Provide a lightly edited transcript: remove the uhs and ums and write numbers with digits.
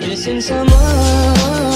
This in summer.